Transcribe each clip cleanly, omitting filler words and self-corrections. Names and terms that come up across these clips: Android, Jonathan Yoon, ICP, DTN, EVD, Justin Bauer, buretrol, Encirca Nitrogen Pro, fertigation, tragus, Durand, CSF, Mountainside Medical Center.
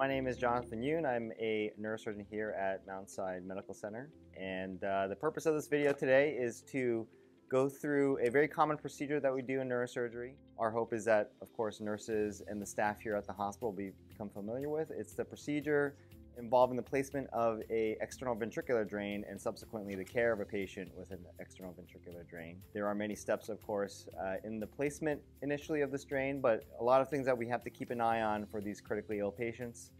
My name is Jonathan Yoon. I'm a neurosurgeon here at Mountainside Medical Center, and the purpose of this video today is to go through a very common procedure that we do in neurosurgery. Our hope is that, of course, nurses and the staff here at the hospital will become familiar with. It's the procedure involving the placement of an external ventricular drain and subsequently the care of a patient with an external ventricular drain. There are many steps, of course, in the placement initially of this drain, but a lot of things that we have to keep an eye on for these critically ill patients.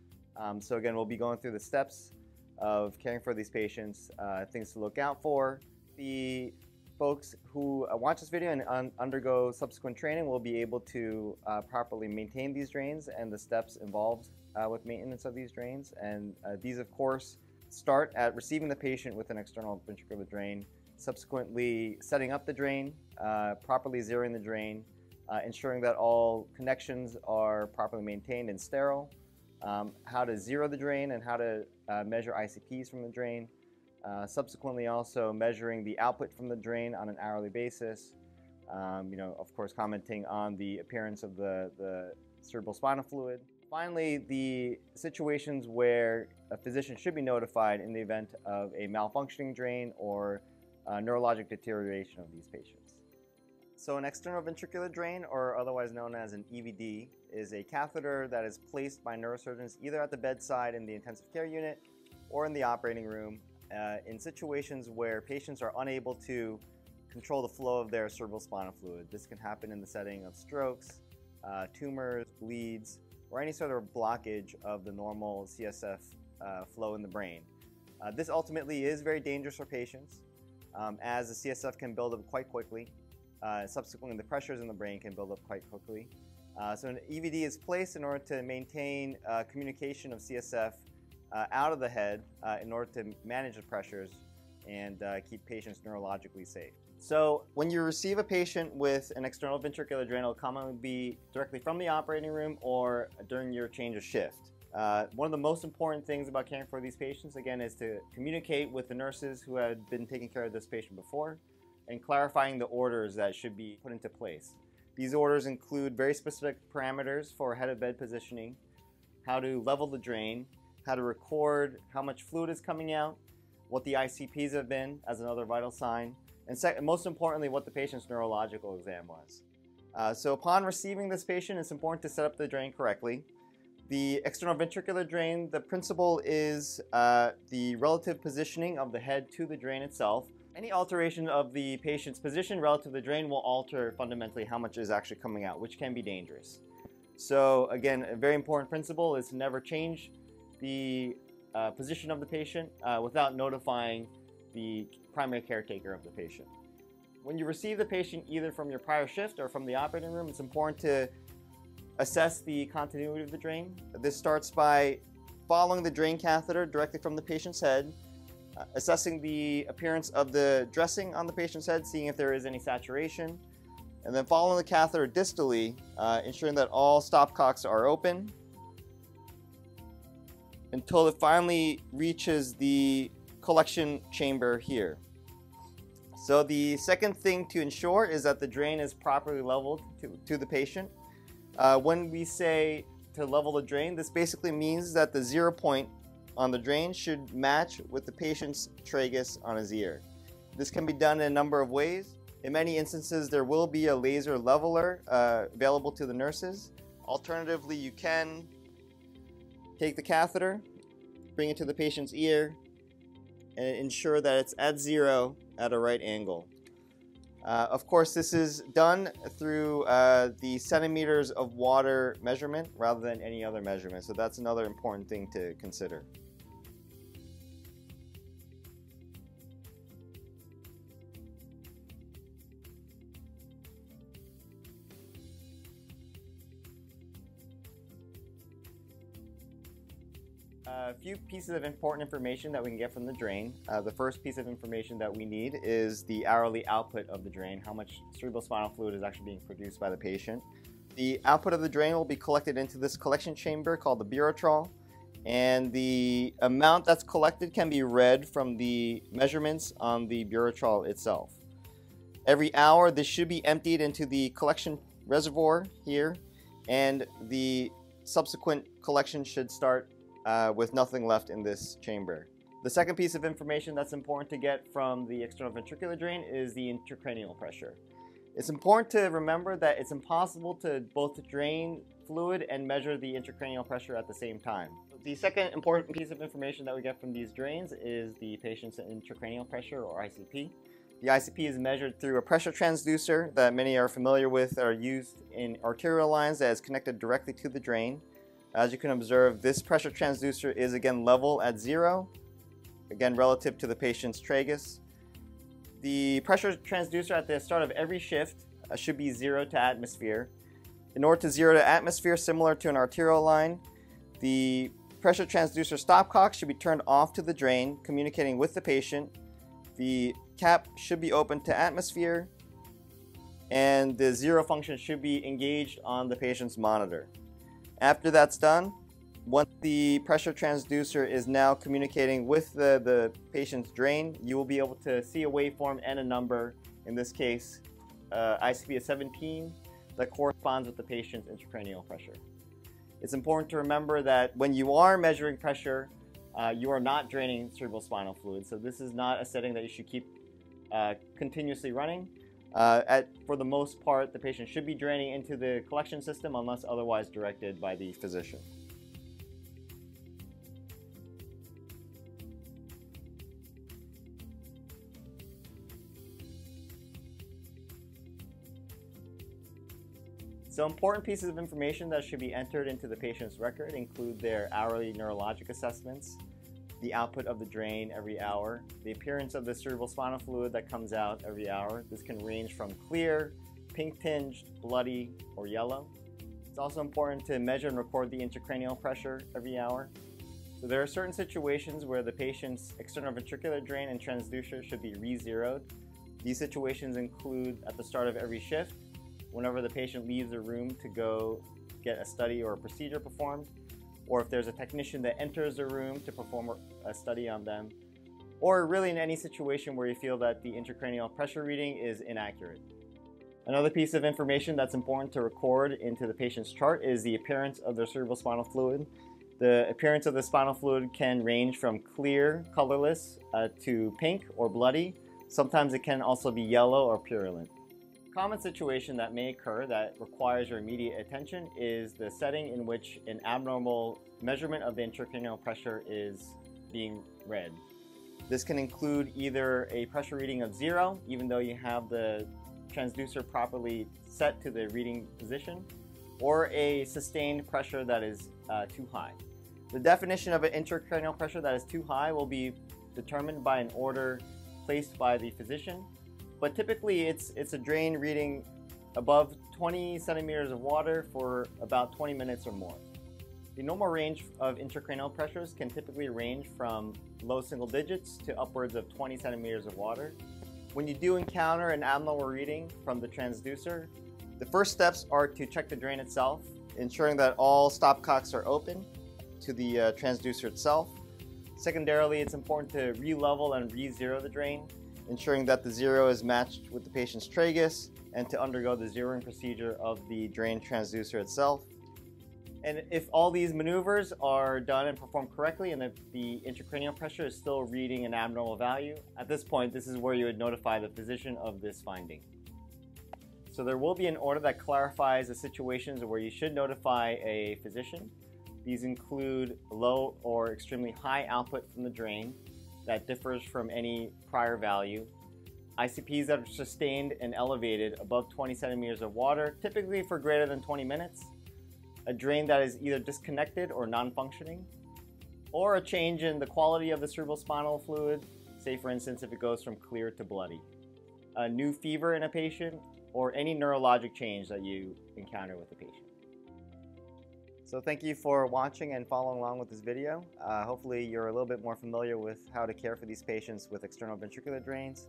So again, we'll be going through the steps of caring for these patients, things to look out for. The folks who watch this video and undergo subsequent training will be able to properly maintain these drains and the steps involved with maintenance of these drains. And these, of course, start at receiving the patient with an external ventricular drain, subsequently setting up the drain, properly zeroing the drain, ensuring that all connections are properly maintained and sterile, how to zero the drain and how to measure ICPs from the drain, subsequently also measuring the output from the drain on an hourly basis, of course commenting on the appearance of the cerebrospinal fluid. Finally, the situations where a physician should be notified in the event of a malfunctioning drain or neurologic deterioration of these patients. So an external ventricular drain, or otherwise known as an EVD, is a catheter that is placed by neurosurgeons either at the bedside in the intensive care unit or in the operating room in situations where patients are unable to control the flow of their cerebrospinal fluid. This can happen in the setting of strokes, tumors, bleeds, or any sort of blockage of the normal CSF flow in the brain. This ultimately is very dangerous for patients, as the CSF can build up quite quickly. Subsequently, the pressures in the brain can build up quite quickly. So an EVD is placed in order to maintain communication of CSF out of the head in order to manage the pressures and keep patients neurologically safe. So when you receive a patient with an external ventricular drain, it'll commonly be directly from the operating room or during your change of shift. One of the most important things about caring for these patients, again, is to communicate with the nurses who had been taking care of this patient before and clarifying the orders that should be put into place. These orders include very specific parameters for head of bed positioning, how to level the drain, how to record how much fluid is coming out, what the ICPs have been as another vital sign, and most importantly, what the patient's neurological exam was. So upon receiving this patient, it's important to set up the drain correctly. The external ventricular drain, the principle is the relative positioning of the head to the drain itself. Any alteration of the patient's position relative to the drain will alter fundamentally how much is actually coming out, which can be dangerous. So again, a very important principle is to never change the position of the patient without notifying the primary caretaker of the patient. When you receive the patient either from your prior shift or from the operating room, it's important to assess the continuity of the drain. This starts by following the drain catheter directly from the patient's head, assessing the appearance of the dressing on the patient's head, seeing if there is any saturation, and then following the catheter distally, ensuring that all stopcocks are open until it finally reaches the collection chamber here. So the second thing to ensure is that the drain is properly leveled to the patient. When we say to level the drain, this basically means that the 0 point on the drain should match with the patient's tragus on his ear. This can be done in a number of ways. In many instances, there will be a laser leveler available to the nurses. Alternatively, you can take the catheter, bring it to the patient's ear, and ensure that it's at zero at a right angle. Of course, this is done through the centimeters of water measurement rather than any other measurement, so that's another important thing to consider. A few pieces of important information that we can get from the drain. The first piece of information that we need is the hourly output of the drain, how much cerebrospinal fluid is actually being produced by the patient. The output of the drain will be collected into this collection chamber called the buretrol, and the amount that's collected can be read from the measurements on the buretrol itself. Every hour, this should be emptied into the collection reservoir here, and the subsequent collection should start with nothing left in this chamber. The second piece of information that's important to get from the external ventricular drain is the intracranial pressure. It's important to remember that it's impossible to both drain fluid and measure the intracranial pressure at the same time. The second important piece of information that we get from these drains is the patient's intracranial pressure, or ICP. The ICP is measured through a pressure transducer that many are familiar with, are used in arterial lines, that is connected directly to the drain. As you can observe, this pressure transducer is again level at zero, again relative to the patient's tragus. The pressure transducer at the start of every shift should be zero to atmosphere. In order to zero to atmosphere, similar to an arterial line, the pressure transducer stopcock should be turned off to the drain, communicating with the patient. The cap should be open to atmosphere, and the zero function should be engaged on the patient's monitor. After that's done, once the pressure transducer is now communicating with the patient's drain, you will be able to see a waveform and a number. In this case, ICP is 17, that corresponds with the patient's intracranial pressure. It's important to remember that when you are measuring pressure, you are not draining cerebrospinal fluid, so this is not a setting that you should keep continuously running. For the most part, the patient should be draining into the collection system unless otherwise directed by the physician. So important pieces of information that should be entered into the patient's record include their hourly neurologic assessments, the output of the drain every hour, the appearance of the cerebrospinal fluid that comes out every hour. This can range from clear, pink-tinged, bloody, or yellow. It's also important to measure and record the intracranial pressure every hour. So there are certain situations where the patient's external ventricular drain and transducer should be re-zeroed. These situations include at the start of every shift, whenever the patient leaves the room to go get a study or a procedure performed, or if there's a technician that enters the room to perform a study on them, or really in any situation where you feel that the intracranial pressure reading is inaccurate. Another piece of information that's important to record into the patient's chart is the appearance of their cerebrospinal fluid. The appearance of the spinal fluid can range from clear, colorless, to pink or bloody. Sometimes it can also be yellow or purulent. A common situation that may occur that requires your immediate attention is the setting in which an abnormal measurement of the intracranial pressure is being read. This can include either a pressure reading of zero, even though you have the transducer properly set to the reading position, or a sustained pressure that is too high. The definition of an intracranial pressure that is too high will be determined by an order placed by the physician. But typically it's a drain reading above 20 centimeters of water for about 20 minutes or more. The normal range of intracranial pressures can typically range from low single digits to upwards of 20 centimeters of water. When you do encounter an abnormal reading from the transducer, the first steps are to check the drain itself, ensuring that all stopcocks are open to the transducer itself. Secondarily, it's important to re-level and re-zero the drain, ensuring that the zero is matched with the patient's tragus, and to undergo the zeroing procedure of the drain transducer itself. And if all these maneuvers are done and performed correctly, and the intracranial pressure is still reading an abnormal value, at this point, this is where you would notify the physician of this finding. So there will be an order that clarifies the situations where you should notify a physician. These include low or extremely high output from the drain that differs from any prior value. ICPs that are sustained and elevated above 20 centimeters of water, typically for greater than 20 minutes. A drain that is either disconnected or non-functioning. Or a change in the quality of the cerebrospinal fluid, say for instance if it goes from clear to bloody. A new fever in a patient, or any neurologic change that you encounter with the patient. So thank you for watching and following along with this video. Hopefully you're a little bit more familiar with how to care for these patients with external ventricular drains.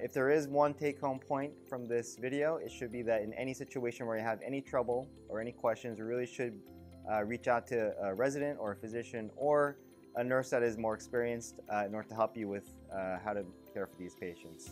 If there is one take-home point from this video, it should be that in any situation where you have any trouble or any questions, you really should reach out to a resident or a physician or a nurse that is more experienced in order to help you with how to care for these patients.